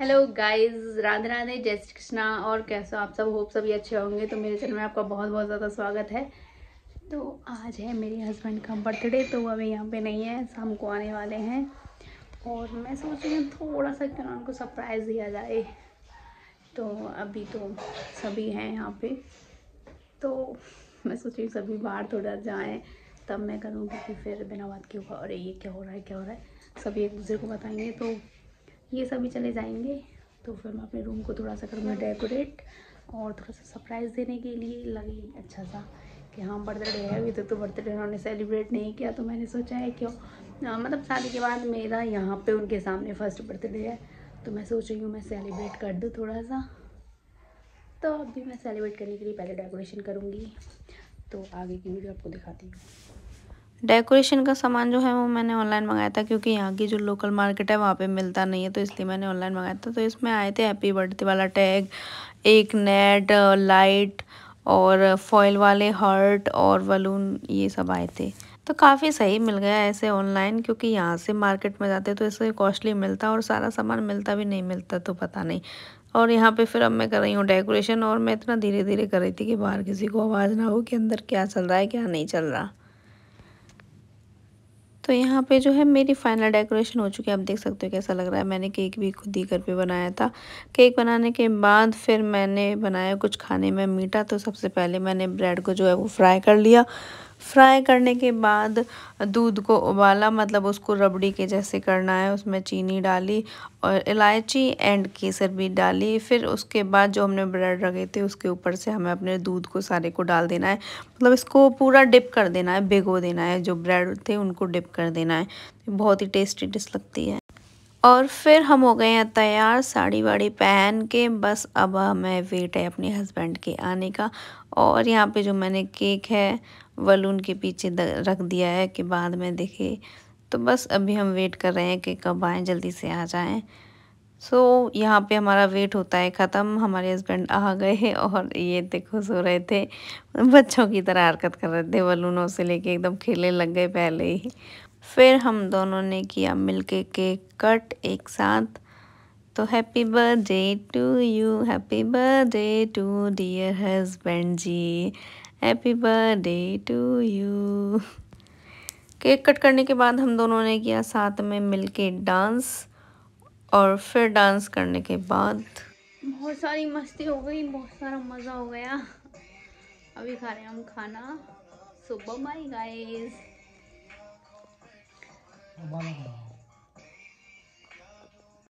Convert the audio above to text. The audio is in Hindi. हेलो गाइस, राधे राधे, जय श्री कृष्णा। और कैसे हो आप सब? होप सभी अच्छे होंगे। तो मेरे चैनल में आपका बहुत बहुत ज़्यादा स्वागत है। तो आज है मेरे हस्बैंड का बर्थडे, तो वो अभी यहाँ पे नहीं है, शाम को आने वाले हैं। और मैं सोच रही हूँ थोड़ा सा क्यों ना उनको सरप्राइज़ दिया जाए। तो अभी तो सभी हैं यहाँ पर, तो मैं सोच रही हूँ सभी बाहर थोड़ा जाएँ तब मैं करूँ, क्योंकि फिर बिना बात के होगा अरे ये क्या हो रहा है क्या हो रहा है, सभी एक दूसरे को बताएँगे। तो ये सभी चले जाएंगे, तो फिर मैं अपने रूम को थोड़ा सा करूँगा डेकोरेट और थोड़ा सा सरप्राइज़ देने के लिए लगी अच्छा सा कि हाँ बर्थडे है। अभी तक तो बर्थडे उन्होंने सेलिब्रेट नहीं किया, तो मैंने सोचा है क्यों मतलब शादी के बाद मेरा यहाँ पे उनके सामने फर्स्ट बर्थडे है, तो मैं सोच रही हूँ मैं सेलिब्रेट कर दूँ थोड़ा सा। तो अभी मैं सेलिब्रेट करने के लिए पहले डेकोरेशन करूँगी, तो आगे की वीडियो आपको दिखाती हूँ। डेकोरेशन का सामान जो है वो मैंने ऑनलाइन मंगाया था, क्योंकि यहाँ की जो लोकल मार्केट है वहाँ पे मिलता नहीं है, तो इसलिए मैंने ऑनलाइन मंगाया था। तो इसमें आए थे हैप्पी बर्थडे वाला टैग, एक नेट, लाइट और फॉइल वाले हार्ट और बलून, ये सब आए थे। तो काफ़ी सही मिल गया ऐसे ऑनलाइन, क्योंकि यहाँ से मार्केट में जाते तो इससे कॉस्टली मिलता और सारा सामान मिलता भी नहीं, मिलता तो पता नहीं। और यहाँ पे फिर अब मैं कर रही हूँ डेकोरेशन, और मैं इतना धीरे धीरे कर रही थी कि बाहर किसी को आवाज़ ना हो कि अंदर क्या चल रहा है क्या नहीं चल रहा। तो यहाँ पे जो है मेरी फाइनल डेकोरेशन हो चुकी है, आप देख सकते हो कैसा लग रहा है। मैंने केक भी खुद ही घर पे बनाया था। केक बनाने के बाद फिर मैंने बनाया कुछ खाने में मीठा। तो सबसे पहले मैंने ब्रेड को जो है वो फ्राई कर लिया। फ्राई करने के बाद दूध को उबाला, मतलब उसको रबड़ी के जैसे करना है। उसमें चीनी डाली और इलायची एंड केसर भी डाली। फिर उसके बाद जो हमने ब्रेड रखे थे उसके ऊपर से हमें अपने दूध को सारे को डाल देना है, मतलब इसको पूरा डिप कर देना है, भिगो देना है। जो ब्रेड थे उनको डिप कर देना है, बहुत ही टेस्टी डिश लगती है। और फिर हम हो गए हैं तैयार, साड़ी वाड़ी पहन के। बस अब हमें वेट है अपने हस्बैंड के आने का। और यहाँ पे जो मैंने केक है बलून के पीछे रख दिया है कि बाद में देखे। तो बस अभी हम वेट कर रहे हैं कि कब आएँ, जल्दी से आ जाएं। सो यहाँ पे हमारा वेट होता है ख़त्म। हमारे हस्बैंड आ गए और ये देखो सो रहे थे, बच्चों की तरह हरकत कर रहे थे, बलूनों से लेके एकदम खेलने लग गए पहले ही। फिर हम दोनों ने किया मिलके केक कट एक साथ। तो happy birthday to you, happy birthday to dear husband ji, happy birthday to you. Cake cut करने के बाद हम दोनों ने किया साथ में मिलके डांस। और फिर डांस करने के बाद बहुत सारी मस्ती हो गई, बहुत सारा मज़ा हो गया। अभी खा रहे हैं हम खाना। सुबह बाय गाइस।